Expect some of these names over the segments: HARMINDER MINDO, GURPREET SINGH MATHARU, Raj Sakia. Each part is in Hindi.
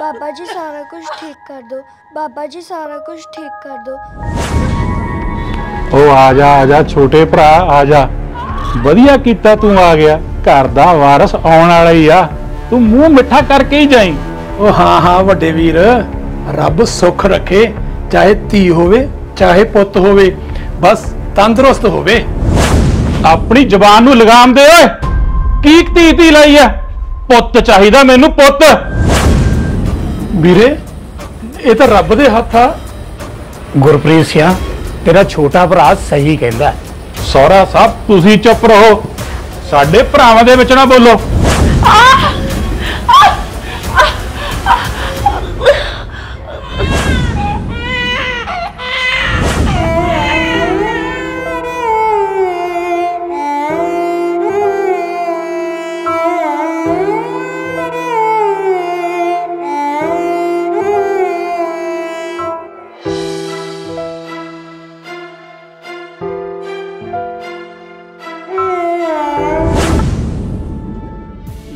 बाबा जी सारा कुछ ठीक कर दो, बाबा जी सारा कुछ ठीक कर दो। ओ आजा आजा छोटे भरा आजा, वधिया कीता तू आ गया, घर दा वारस आउण वाला ही आ, तू मूंह मिठा करके ही जाई। ओ हाँ हाँ वड्डे वीर, रब सुख रखे, चाहे धी होवे चाहे पुत्त होवे, बस तंदरुस्त होवे। अपनी जबान नूं लगाम दे, की धी धी लाई है, पुत्त चाहिदा मैनू पुत्त। वीरे ये तो रब दे हत्थ आ। गुरप्रीत सिंह तेरा छोटा भरा सही कहता। सौरा साहब तुसी चुप रहो, साडे भरावां दे विच ना बोलो।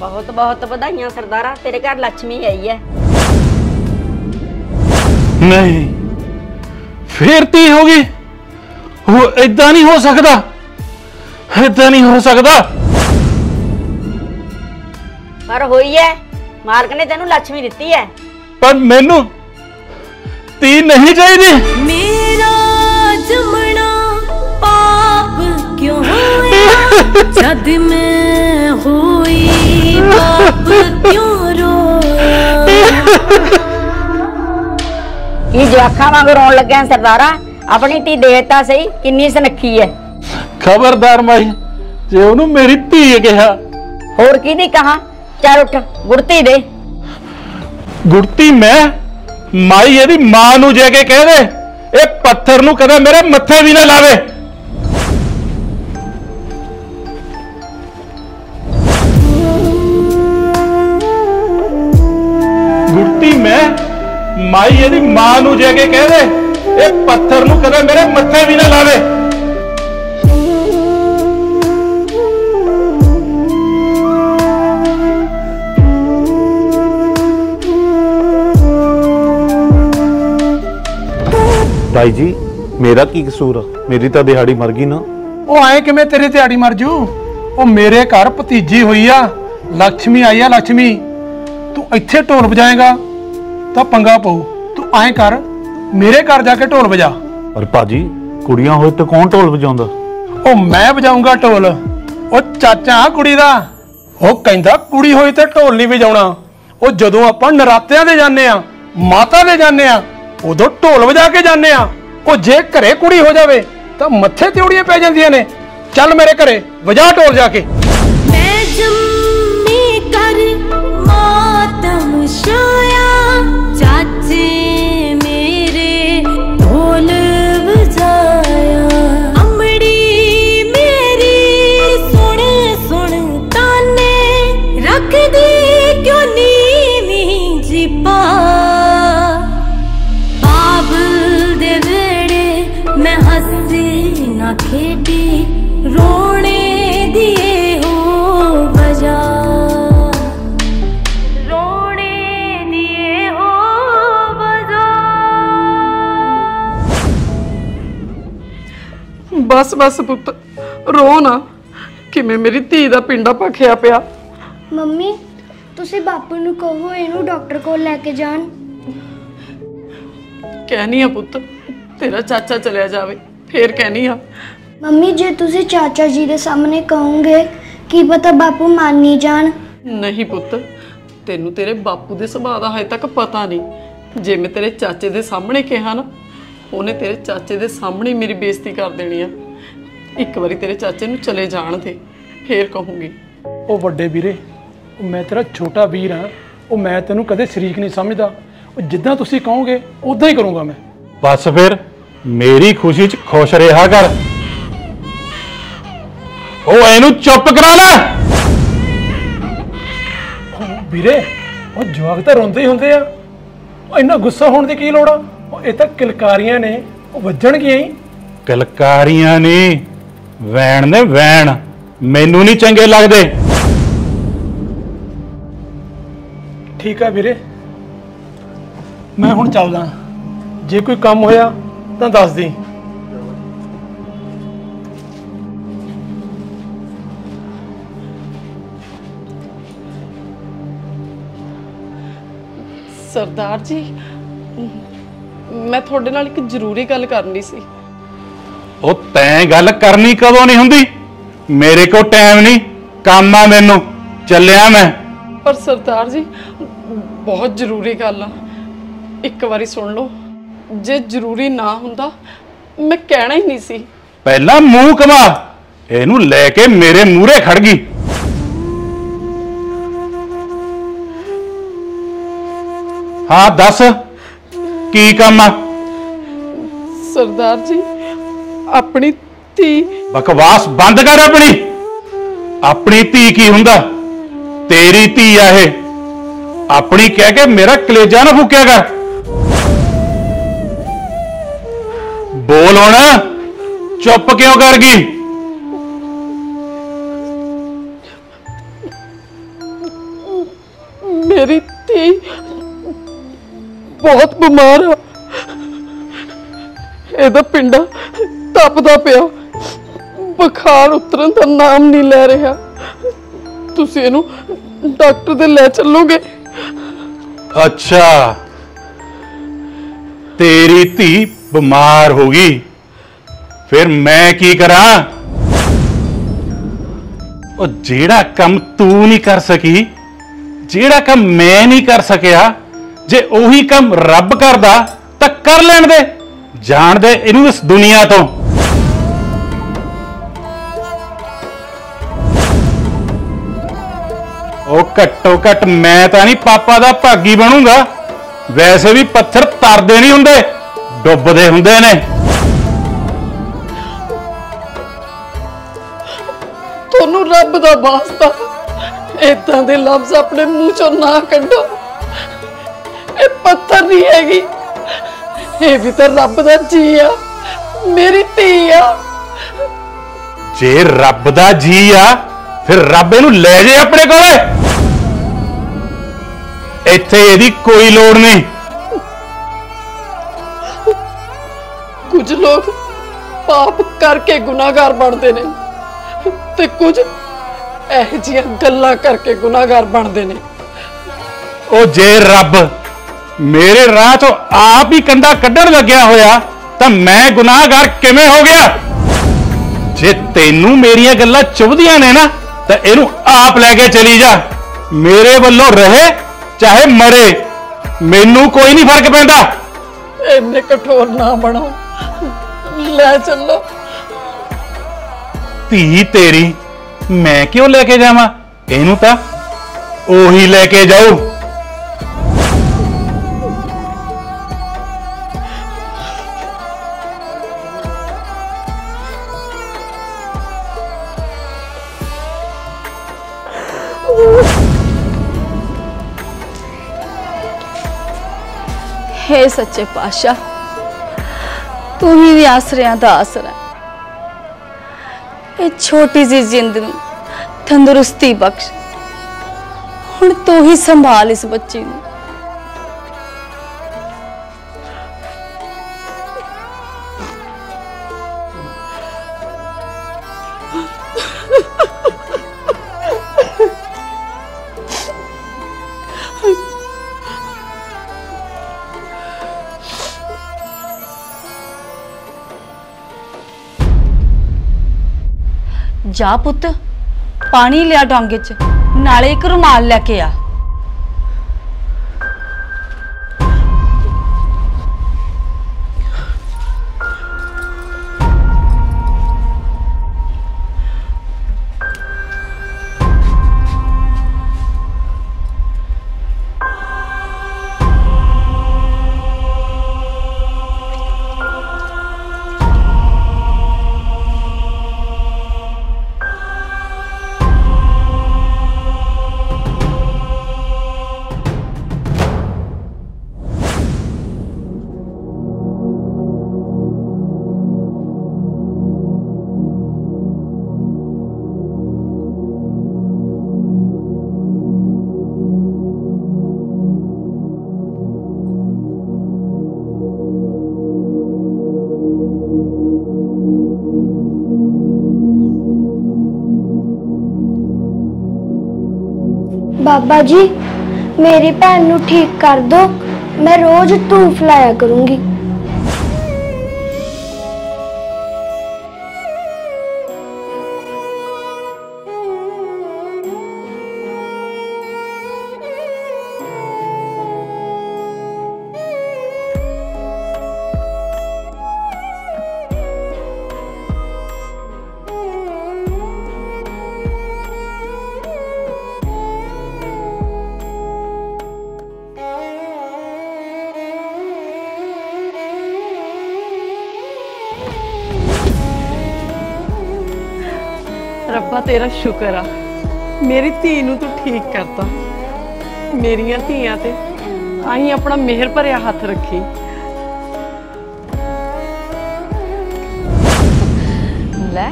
बहुत बहुत बधाइयां सरदारा, तेरे घर लक्ष्मी आई है। नहीं फिर ती होगी, वो इदा नहीं हो सकता, इदा नहीं हो सकता। पर हुई है, मालक ने तेनू लक्ष्मी दिती है। पर मैनू ती नहीं चाहिए। मेरा जमना पाप क्यों हुआ, जद मैं हुई बाप क्यों रोया। ये जवाखा वांग रोन लगे हैं सरदारा, अपनी धी देता सही किन्नी सनखी है। खबरदार माई, जे उन्होंने मेरी धी कहा होर की नहीं कहा। चल उठ गुड़ती दे। गुड़ती मैं माई यदि मां नू जाके कह दे ये पत्थर नू कदे मेरे मथे भी ना लावे। माई यदि मां नू जाके कह दे ये पत्थर नू कदे मेरे मत्थे भी ना लावे। भाई जी मेरा की कसूर, मेरी तो दिहाड़ी मर गई ना। वो आए कि मैं तेरी दिहाड़ी मर जू। वो मेरे घर भतीजी हुई आ, लक्ष्मी आई आ लक्ष्मी। तू इत्थे ढोल बजाएगा तो पंगा पाऊ। तू आए कर, मेरे घर जाके ढोल बजा। और पाजी कुड़ियां होए तो कौन ढोल बजाऊंगा? ओ मैं बजाऊंगा ढोल। ओ चाचा कुड़ी दा, ओ कहंदा कुड़ी होए तो ढोल नहीं बजाउणा। ओ जदों आपां नरातिआं दे जाने आ, माता दे जाने आ, उदों ढोल बजा के जाने आ। ओ जे घरे कुड़ी हो जावे तां मत्थे तिउड़ियां पै जांदियां ने। चल मेरे घरे बजा ढोल जाके। मैं जम्मी कर मातम शाया, चाचे मेरे ढोल बजाया। अमड़ी मेरी सुन सुन ताने, रख दी क्यों नीवी जी बाबल दे वेड़े। मैं हंसी ना खेडी, रोने दिए हो बजा। बस बस पुत रो ना, किमें मेरी धी दा पिंडा भखिया पिया। मम्मी तुसी बापू नू कहो इनू डॉक्टर कोल लेके जान। कहनी आ पुत, तेरा चाचा चलिया जावे फिर कहनी आ। मम्मी जे तुसी चाचा जी दे सामने कहोगे की पता बापू मान नहीं जान। नहीं पुत, तेनू तेरे बापू दे सुभाव दा हजे तक पता नहीं। जे मैं तेरे चाचे दे सामने कहा ना, उन्हें तेरे चाचे दे सामने ही मेरी बेइज्जती कर देनी है। एक बारी तेरे चाचे नू चले जान दे फिर कहूँगी। ओ वड्डे वीरे, मैं तेरा छोटा वीर हाँ, वो मैं तेनू कदे शरीक नहीं समझदा। जिद्दां तुसीं कहोगे उद्दां ही करूँगा मैं। बस फिर मेरी खुशी च खुश रहा कर। ओ इहनू चुप करा ले। वीरे वो जवाक तां रोंदे ही हुंदे आ, इन्ना गुस्सा होण दी की लोड़ आ। ये तो किलकारियां ने, वजन गई किलकारियां ने। वैन ने वैन मैनू नहीं चंगे लगते। ठीक है वीरे, मैं हुण चलदा, जे कोई काम होया तां दस दी। सरदार जी, मैं थोड़े नाल एक जरूरी गल करनी सी। ओ तैं गल करनी कदों नहीं हुंदी, मेरे को टाइम नहीं, काम आ मैनू, चलिया मैं। पर सरदार जी बहुत जरूरी गल आ, एक बारी सुन लो, जे जरूरी ना हुंदा मैं कहना ही नहीं सी। पहला मुंह कमा, एनू लेके मेरे मूहरे खड़ गई। हाँ दस की काम आ? सरदार जी अपनी धी। बकवास बंद कर। अपनी धी की हुंदा, तेरी धी आ ये, अपनी कह के मेरा कलेजा ना फूकेगा। बोल होना, चुप क्यों कर गई? मेरी धी बहुत बीमार है, एदा पिंडा तपदा पिया, बुखार उतरन दा नाम नहीं ले रहा। तुसीं इहनूं डॉक्टर दे ले चलोगे? अच्छा, तेरी धी बीमार होगी, फिर मैं की करा? और जेड़ा काम तू नहीं कर सकी, जेड़ा काम मैं नहीं कर सकिया, जे ओही काम रब करदा तां कर लैण दे, जाण दे इहनूं इस दुनिया तो। ओ घट्टो घट मैं तां नहीं पापा दा भागी बनूंगा, वैसे भी पत्थर तरदे नहीं हुंदे, डुबदे हुंदे ने। तुहानू रब दा वास्ता इदां दे लफ्ज अपने मूंह चों ना कड्डो। ये पत्थर नहीं हैगी, ये भी तां रब दा जी आ, मेरी धी आ। जे रब दा जी आ, फिर रब इहनूं लै जे अपने कोले, इत्थे इहदी कोई लोड़ नहीं। कुछ लोग पाप करके गुनाहगार बनते ने, ते कुछ इहो जिहियां गल्लां करके गुनाहगार बनते ने। ओ जे रब मेरे राह चों आप ही कंधा कड्ढण लग्या होया, तां मैं गुनाहगार किवें हो गया? जे तैनूं मेरियां गल्लां चुभदियां ने ना, तां इहनूं आप लैके चली जा, मेरे वल्लों रहे चाहे मरे, मैनूं कोई नहीं फर्क पैंदा। इन्ने कठोर ना बनो, ले चलो। धी तेरी मैं क्यों लेके जावा, इनू ता ओही लेके जाओ। हे सच्चे पातशाह, तू ही आसरियां दा आसरा, ये छोटी जी जिंद नूं तंदुरुस्ती बख्श। हुण तू ही संभाल इस बच्ची नूं। जा पुत, पानी लिया डांगे च, नाले एक रुमाल लेके आ। बाबा जी मेरी भैन नूं ठीक कर दो, मैं रोज धूफ लाया करूंगी। रब्बा तेरा शुक्र आ, मेरी धी नूं तू ठीक करता। मेरिया धीआं ते आई अपना मेहर भरिया हथ रखी। लै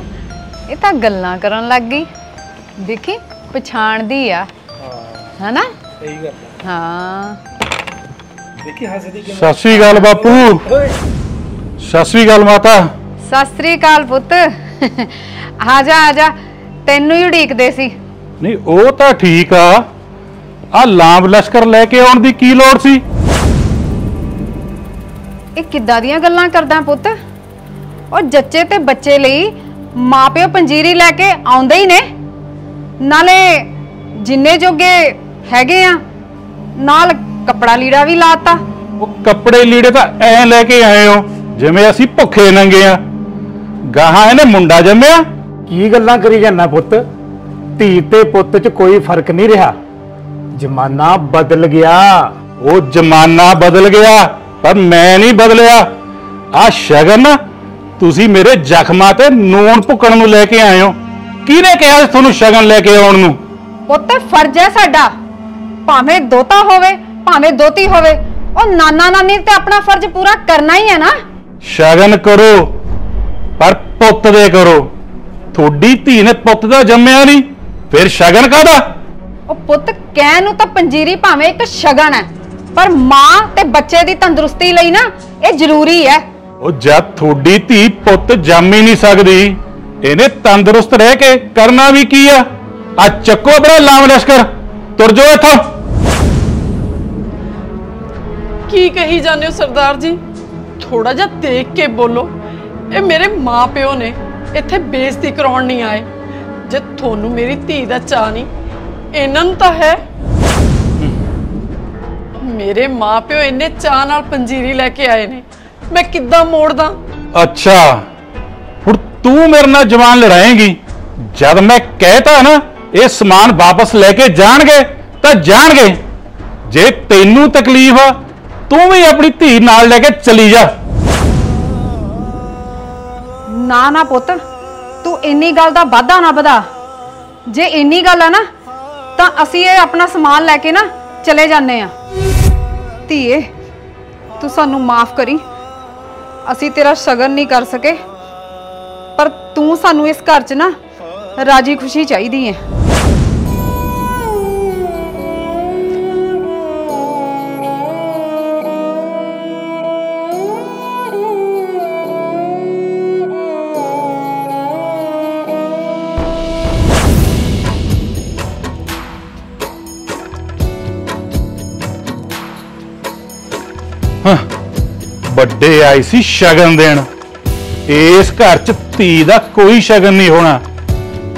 ये तां गल्लां करन लग गई, देखी पछाणदी आ है ना। सही गल है। हां देखी हसदी कि। सत श्री अकाल बापू। सत श्री अकाल माता। सत श्री अकाल पुत। आजा आजा, तेनू ही उड़ीकदे सी। नहीं वो तो ठीक आ, लांब लश्कर लेके आउण दी की लोड़ सी। इह किद्दां दीआं गल्लां करदा पुत्त, और जच्चे ते बच्चे लई माँ प्यो पंजीरी लैके आउंदे ही ने। नाले जिन्ने जोगे हैगे आ नाल कपड़ा लीड़ा भी लाता। वो कपड़े लीड़े तो ऐ लैके आए हो जिवें असीं भुखे नंगे आ। गाहां इहने मुंडा जम्मिआ। की गल्लां करी जाना पुत्त, धी ते पुत्त च कोई फर्क नहीं रहा। जमाना बदल गया। वो जमाना बदल गया पर मैं नहीं बदलिया। आ शगन तुसी मेरे जख्मां ते नून भुक्कण नूं लेके आए हो। किहने कहा तुहानूं शगन लेके आउण नूं? पुत्त फर्ज है साडा, भावें दोता होवे भावें दोती होवे, और नाना नानी ते अपना फर्ज पूरा करना ही है ना। शगन करो पर पुत्त दे करो। थोड़ी धी ने पुत्त दा जम्मिया नहीं, फिर शगन कादा? ओ पुत्त कहण नूं तां पंजीरी भावें इक शगन है, पर मां ते बच्चे दी तंदुरुस्ती लई ना इह जरूरी है। ओ जद थोड़ी धी पुत्त जम्म ही नहीं सकदी, इहने तंदुरुस्त रह के करना भी की आ? आ चक्को बड़ा लाम लश्कर, तुर जाओ इत्थों। की कही जाने हो सरदार जी, थोड़ा जा देख के बोलो। ये मेरे माँ प्यो ने इत्थे बेइज्जती कराउण नहीं आए। जे थोनू मेरी धी दा चाह नहीं, इन्हां नूं तां है। मेरे माँ प्यो इन्ने चाह नाल पंजीरी लैके आए ने, मैं किद्दां मोड़दा? अच्छा हुण तू मेरे नाल जवान लड़ाएगी? जद मैं कहता ना ये समान वापस लेके जाणगे तां जाणगे। जे तैनू तकलीफ आ तू भी अपनी धी नाल लैके चली जा। ना ना पुत तू इन्नी गल दा वादा ना बधा। जे इन्नी गल है ना तां असीं ये अपना समान लैके ना चले जाने आ। धीए तू सानू माफ करी, असीं तेरा शगन नहीं कर सके, पर तू सानू इस घर च ना राजी खुशी चाहिदी है। बड्डे आई सी शगन देन, इस घर च धी दा कोई शगन नहीं होना।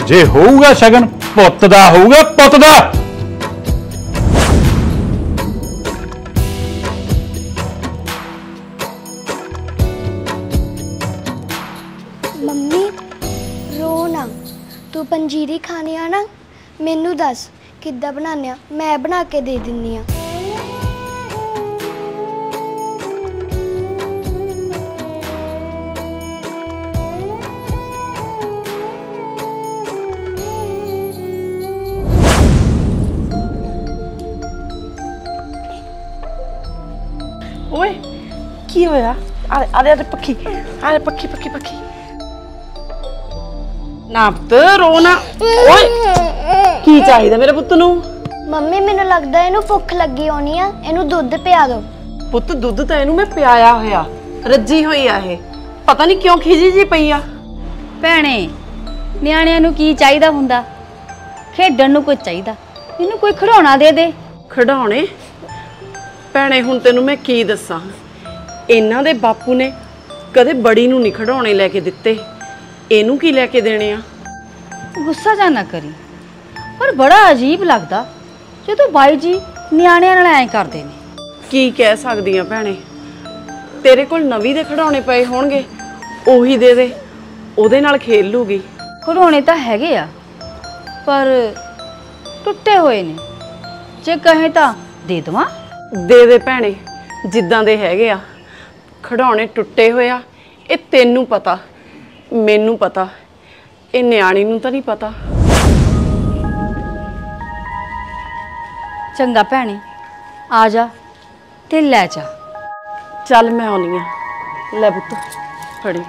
जे होऊगा शगन पुत्त दा होऊगा, पुत्त दा। मम्मी रो ना, तू पंजीरी खानी आ ना, मैनू दस किद्दां बनाने आ, मैं बना के दे दिन्नी आ। ਕੀ ਹੋਇਆ? ਆਰੇ ਪੱਖੀ, ਆਰੇ ਪੱਖੀ ਪੱਖੀ ਪੱਖੀ ਨਾ ਪੁੱਤ ਰੋ ਨਾ। ਓਏ ਕੀ ਚਾਹੀਦਾ ਮੇਰੇ ਪੁੱਤ ਨੂੰ? ਮੰਮੀ ਮੈਨੂੰ ਲੱਗਦਾ ਇਹਨੂੰ ਭੁੱਖ ਲੱਗੀ ਹੋਣੀ ਆ, ਇਹਨੂੰ ਦੁੱਧ ਪਿਆ ਦਿਓ। ਪੁੱਤ ਦੁੱਧ ਤਾਂ ਇਹਨੂੰ ਮੈਂ ਪਿਆਇਆ ਹੋਇਆ, ਰੱਜੀ ਹੋਈ ਆ ਇਹ, ਪਤਾ ਨਹੀਂ ਕਿਉਂ ਖਿਜੀ ਜੀ ਪਈ ਆ। ਭੈਣੇ ਨਿਆਣਿਆਂ ਨੂੰ ਕੀ ਚਾਹੀਦਾ ਹੁੰਦਾ? ਖੇਡਣ ਨੂੰ ਕੁਝ ਚਾਹੀਦਾ। इन्हू कोई खिडौना दे दे। खिडौने भैणे हुण तैनू मैं की दस्सां, इन्हां दे बापू ने कदे बड़ी नूं नहीं खिडौने लैके दित्ते, इनू की लैके देने आ। गुस्सा जा ना करी, पर बड़ा अजीब लगदा जो तो बाई जी नियाणियां नाल ऐ करदे ने। की कह सकदी आ भैणे, तेरे कोल नवीं दे खिडौने पए होणगे, ओही दे दे, ओहदे नाल खेल लूगी। खिडौने तां हैगे आ पर टुटे हुए ने, जे कहे तां दे दवां। दे दे भैणे, जिद्दां दे हैगे आ। खिडौने टुटे हुए आ, ये तैनू पता, मैनू पता, ये न्याणी नूं तां नहीं पता। चंगा भैणे, आ जा ते लै जा। चल मैं आउणी आ। लै पुत्त फड़ी।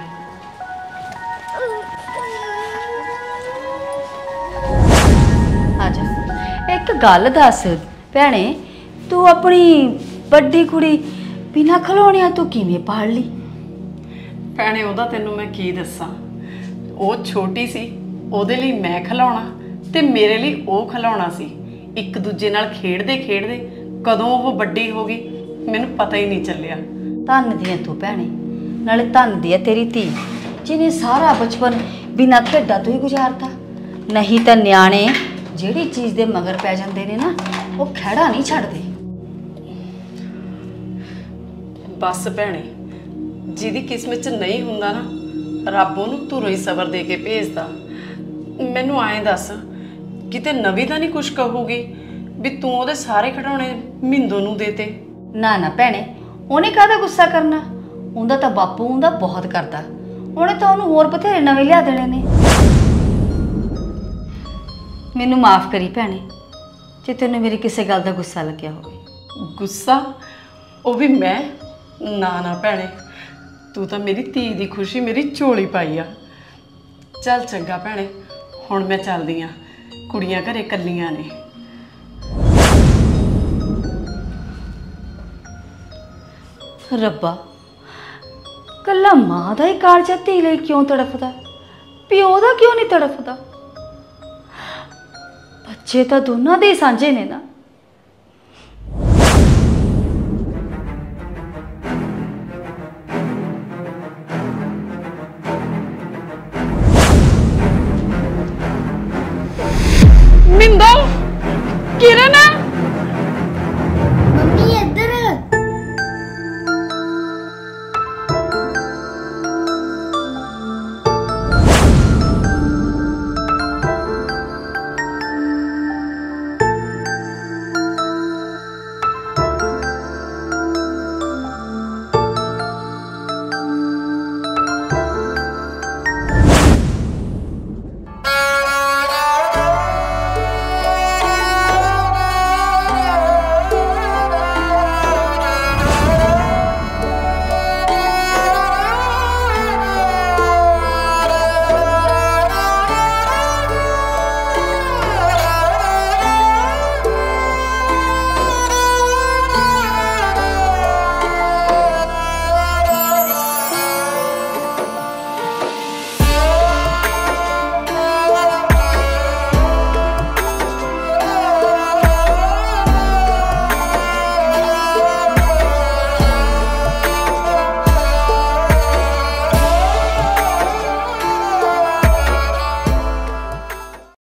एक गल दस भैणे, तू अपनी बड़ी कुड़ी बिना खिलौणियां तो किवें पाल ली? भैणे ओहदा तैनू मैं की दस्सां, ओह छोटी सी, ओहदे लई मैं खिलौणा ते मेरे लई ओह खिलौणा सी। एक दूजे नाल खेडदे खेडदे कदों ओह बड़ी हो गई मैनू पता ही नहीं चलिया। धन दी तू भैणे, नाले धन दी तेरी धी जिने सारा बचपन बिना खेडा तो ही गुजारता। नहीं तां न्याणे जिहड़ी चीज़ दे मगर पै जांदे ने ना, ओह खैड़ा नहीं छड्डदे। बस भैणे, जिहदी किस्मत च नहीं हुंदा ना, रब ओनू धुरों ही सबर दे के भेजदा। मैनू आए दस, किते नवी तां नहीं कुछ कहूगी भी तूं ओहदे सारे खिडौणे मिंदो नूं देते? ना ना भैणे, ओहने काहदा गुस्सा करना, उंदा तां बापू उंदा बहुत करदा, ओहने तां ओनू होर बथेरे नवें लिया देणे ने। मैनू माफ़ करी भैणे जे तैनू मेरी किसी गल का गुस्सा लग्या हो। गुस्सा वह भी मैं? ना ना भैणे, तू तो मेरी धी की खुशी मेरी झोली पाई आ। चल चंगा भैणे, हुण मैं चलदी आ, कुड़ियां घरे कल्लियां ने। रब्बा, कल्ला माँ का ही कालजा धी लई क्यों तड़फदा, प्यो का क्यों नहीं तड़फदा? जे तो दोनों दे सांझे ने ना। मिंदो।